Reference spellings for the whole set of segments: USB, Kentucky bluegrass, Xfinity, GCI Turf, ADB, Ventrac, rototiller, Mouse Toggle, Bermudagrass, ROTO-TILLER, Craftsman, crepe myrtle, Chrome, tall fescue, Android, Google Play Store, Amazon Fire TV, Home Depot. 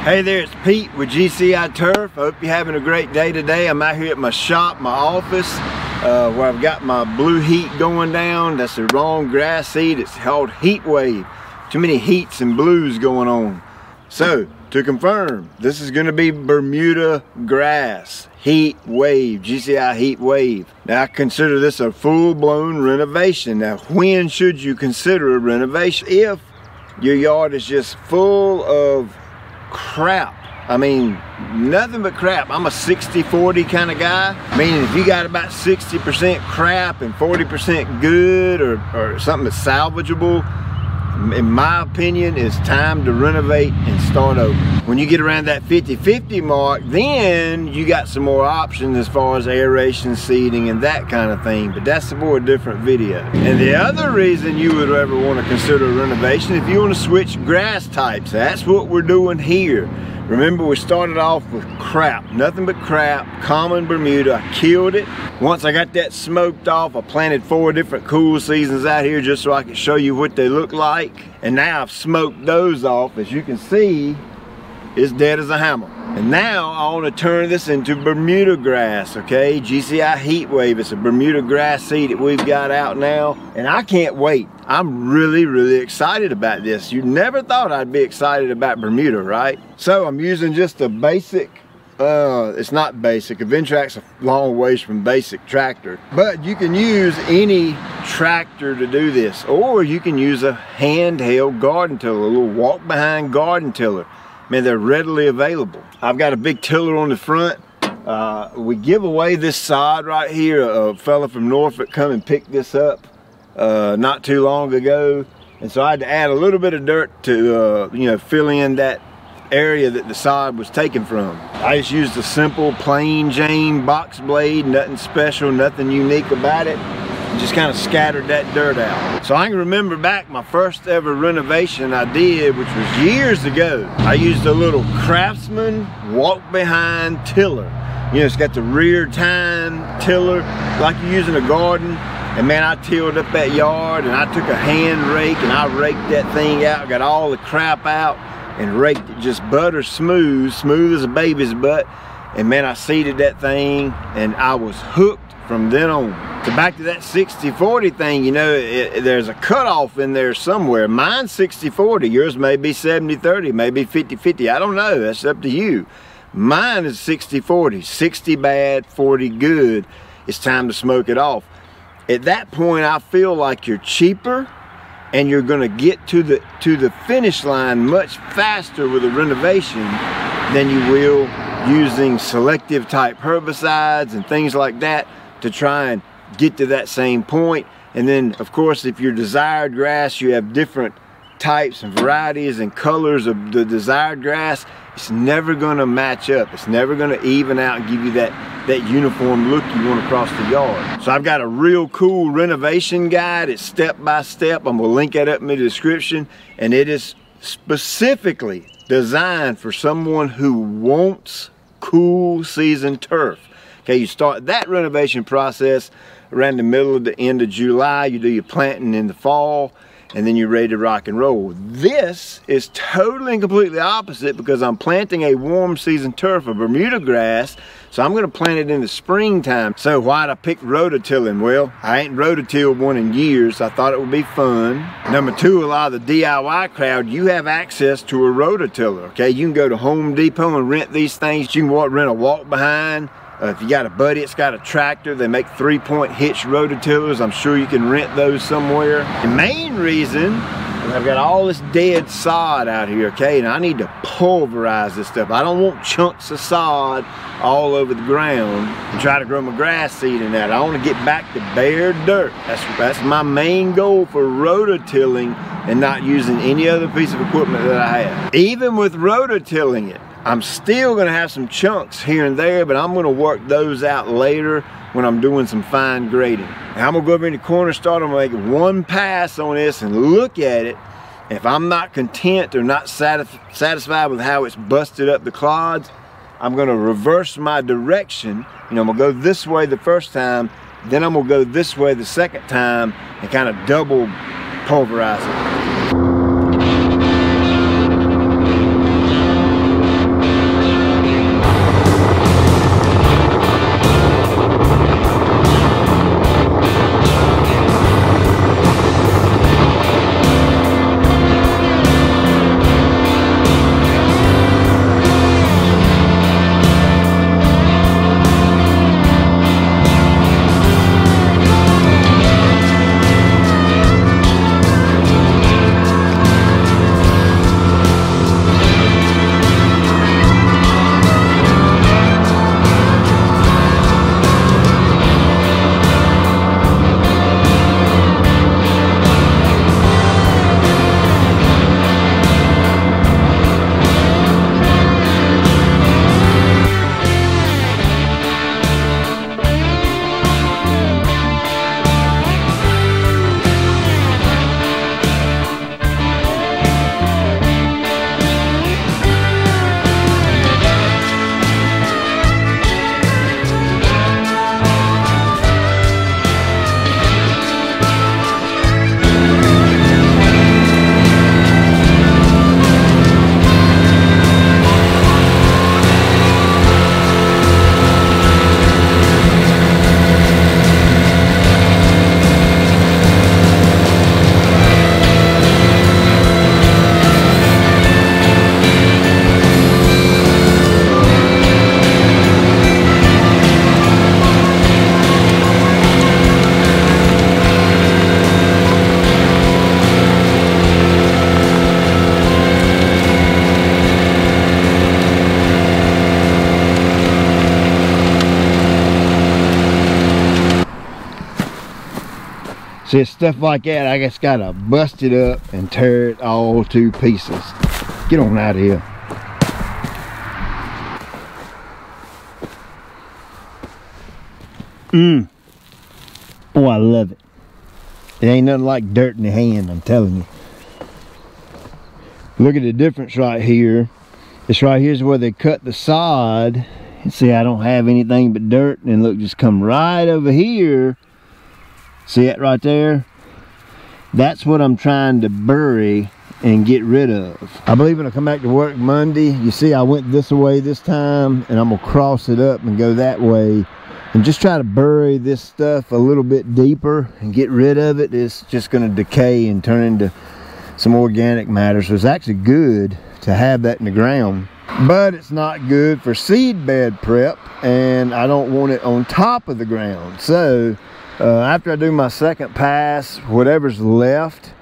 Hey there, it's Pete with GCI Turf. I hope you're having a great day today. I'm out here at my shop, my office, where I've got my blue heat going down. That's the wrong grass seed. It's called heat wave. Too many heats and blues going on. So, to confirm, this is gonna be Bermuda grass, heat wave, GCI heat wave. Now, I consider this a full-blown renovation. Now, when should you consider a renovation? If your yard is just full of crap. I mean, nothing but crap. I'm a 60-40 kind of guy, meaning if you got about 60% crap and 40% good or something that's salvageable, in my opinion, it's time to renovate and start over. When you get around that 50-50 mark, then you got some more options as far as aeration, seeding, and that kind of thing, but that's for a different video. And the other reason you would ever want to consider a renovation, if you want to switch grass types, that's what we're doing here. Remember, we started off with crap, nothing but crap, common Bermuda. I killed it. Once I got that smoked off, I planted 4 different cool seasons out here just so I could show you what they look like. And now I've smoked those off. As you can see, it's dead as a hammer. And now I want to turn this into Bermuda grass, okay? GCI heat wave. It's a Bermuda grass seed that we've got out now. And I can't wait. I'm really excited about this. You never thought I'd be excited about Bermuda, right? So I'm using just a basic, it's not basic. A Ventrac's a long ways from basic tractor. But you can use any tractor to do this. Or you can use a handheld garden tiller, a little walk-behind garden tiller. Man, they're readily available. I've got a big tiller on the front. We give away this sod right here. A fella from Norfolk come and picked this up not too long ago, and so I had to add a little bit of dirt to you know, fill in that area that the sod was taken from. I just used a simple plain Jane box blade, nothing special, nothing unique about it, and just kind of scattered that dirt out. So I can remember back my first ever renovation I did, which was years ago. I used a little Craftsman walk behind tiller. You know, it's got the rear time tiller like you're using a garden. And man, I tilled up that yard and I took a hand rake and I raked that thing out, got all the crap out and raked it just butter smooth, smooth as a baby's butt. And man, I seeded that thing and I was hooked from then on. So back to that 60-40 thing, you know, there's a cutoff in there somewhere. Mine's 60-40, yours may be 70-30, maybe 50-50, I don't know, that's up to you. Mine is 60-40, 60 bad, 40 good. It's time to smoke it off. At that point, I feel like you're cheaper and you're gonna get to the finish line much faster with a renovation than you will using selective type herbicides and things like that to try and get to that same point. And then, of course, if your desired grass, you have different types and varieties and colors of the desired grass, it's never gonna match up. It's never gonna even out and give you that uniform look you want across the yard. So I've got a real cool renovation guide. It's step by step. I'm gonna link that up in the description. And it is specifically designed for someone who wants cool season turf. Okay, you start that renovation process around the middle of the end of July. You do your planting in the fall, and then you're ready to rock and roll. This is totally and completely opposite because I'm planting a warm season turf, a Bermuda grass, so I'm gonna plant it in the springtime. So why'd I pick rototilling? Well, I ain't rototilled one in years. I thought it would be fun. Number 2, a lot of the DIY crowd, you have access to a rototiller, okay? You can go to Home Depot and rent these things. You can rent a walk behind. If you got a buddy that's got a tractor, they make 3-point hitch rototillers. I'm sure you can rent those somewhere. The main reason is I've got all this dead sod out here, okay? And I need to pulverize this stuff. I don't want chunks of sod all over the ground and try to grow my grass seed in that. I want to get back to bare dirt. That's my main goal for rototilling and not using any other piece of equipment that I have. Even with rototilling it, I'm still gonna have some chunks here and there, but I'm gonna work those out later when I'm doing some fine grading. Now I'm gonna go over in the corner, start, I'm gonna make one pass on this and look at it. If I'm not content or not satisfied with how it's busted up the clods, I'm gonna reverse my direction. You know, I'm gonna go this way the first time, then I'm gonna go this way the second time and kind of double pulverize it. See, it's stuff like that, I just gotta bust it up and tear it all to pieces. Get on out of here. Boy, I love it. It ain't nothing like dirt in the hand, I'm telling you. Look at the difference right here. This right here is where they cut the sod. And see, I don't have anything but dirt. And look, just come right over here. See it right there? That's what I'm trying to bury and get rid of. I believe when I come back to work Monday, you see I went this way this time, and I'm gonna cross it up and go that way. And just try to bury this stuff a little bit deeper and get rid of it. It's just going to decay and turn into some organic matter. So it's actually good to have that in the ground. But it's not good for seed bed prep. And I don't want it on top of the ground. So after I do my second pass, whatever's left,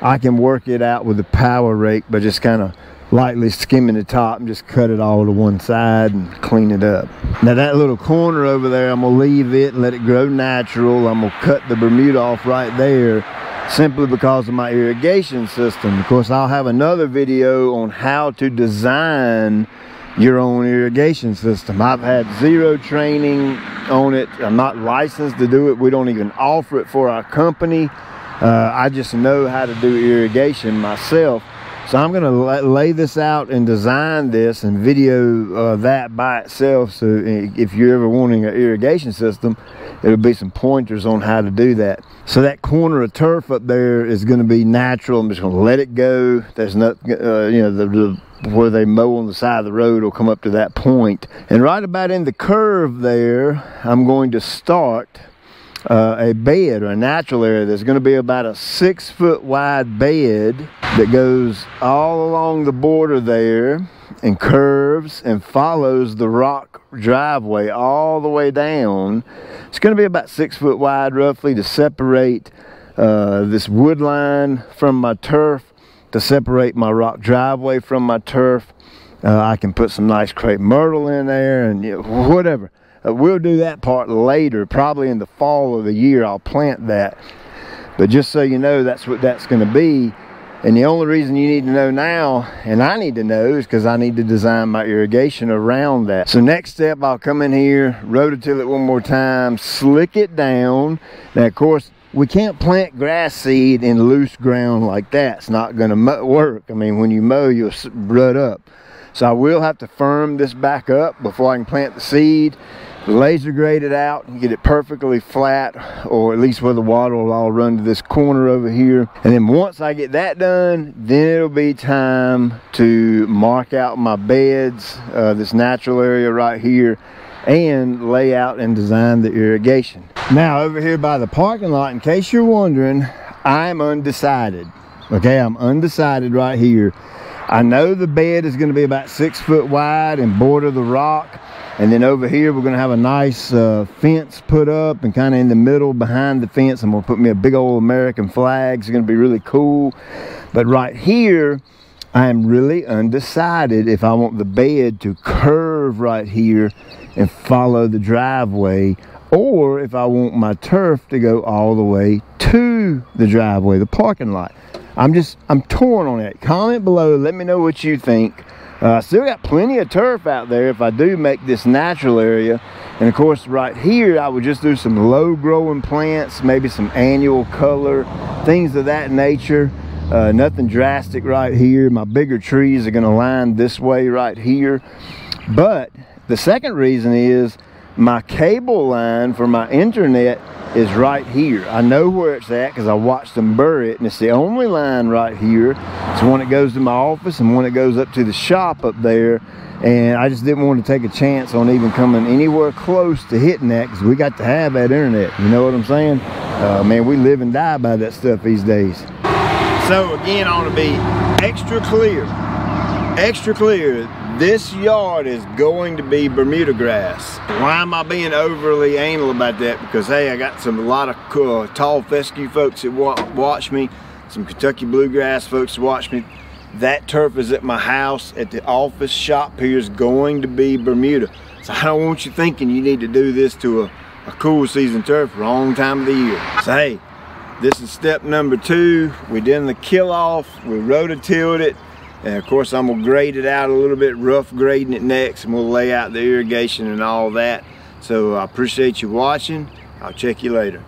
I can work it out with a power rake by just kind of lightly skimming the top and just cut it all to one side and clean it up. Now that little corner over there, I'm gonna leave it and let it grow natural. I'm gonna cut the Bermuda off right there simply because of my irrigation system. Of course, I'll have another video on how to design your own irrigation system. I've had zero training on it. I'm not licensed to do it. We don't even offer it for our company. I just know how to do irrigation myself. So I'm gonna lay this out and design this and video that by itself. So if you're ever wanting an irrigation system, it'll be some pointers on how to do that. So that corner of turf up there is gonna be natural. I'm just gonna let it go. There's not, you know, where they mow on the side of the road will come up to that point. And right about in the curve there, I'm going to start a bed or a natural area. There's going to be about a 6 foot wide bed that goes all along the border there and curves and follows the rock driveway all the way down. It's going to be about 6 foot wide roughly to separate this wood line from my turf, to separate my rock driveway from my turf. I can put some nice crepe myrtle in there and whatever. We'll do that part later, probably in the fall of the year. I'll plant that. But just so you know, that's what that's going to be. And the only reason you need to know now, and I need to know, is because I need to design my irrigation around that. So next step, I'll come in here, rototill it one more time, slick it down. Now, of course, we can't plant grass seed in loose ground like that. It's not going to work. I mean, when you mow, you'll rut up. So I will have to firm this back up before I can plant the seed. Laser grade it out and get it perfectly flat, or at least where the water will all run to this corner over here. And then once I get that done, then it'll be time to mark out my beds, this natural area right here, and lay out and design the irrigation. Now over here by the parking lot, in case you're wondering, I'm undecided. Okay, I'm undecided right here. I know the bed is going to be about 6 foot wide and border the rock. And then over here, we're gonna have a nice fence put up, and kind of in the middle behind the fence, I'm gonna put me a big old American flag. It's gonna be really cool. But right here, I am really undecided if I want the bed to curve right here and follow the driveway, or if I want my turf to go all the way to the driveway, the parking lot. I'm torn on it. Comment below, let me know what you think. I still got plenty of turf out there if I do make this natural area. And of course right here I would just do some low growing plants, maybe some annual color, things of that nature. Nothing drastic right here. My bigger trees are going to line this way right here. But the second reason is my cable line for my internet is right here. I know where it's at because I watched them bury it, and it's the only line right here. It's one that goes to my office and one that goes up to the shop up there, and I just didn't want to take a chance on even coming anywhere close to hitting that, because we got to have that internet, you know what I'm saying? Man, we live and die by that stuff these days. So again, I want to be extra clear, extra clear. This yard is going to be Bermuda grass. Why am I being overly anal about that? Because hey, I got a lot of tall fescue folks that watch me, some Kentucky bluegrass folks that watch me. That turf is at my house, at the office, shop here is going to be Bermuda. So I don't want you thinking you need to do this to a cool season turf, wrong time of the year. So hey, This is step number 2. We did the kill off, we roto-tilled it, and of course I'm going to grade it out a little bit, rough grading it next, and we'll lay out the irrigation and all that. So I appreciate you watching. I'll check you later.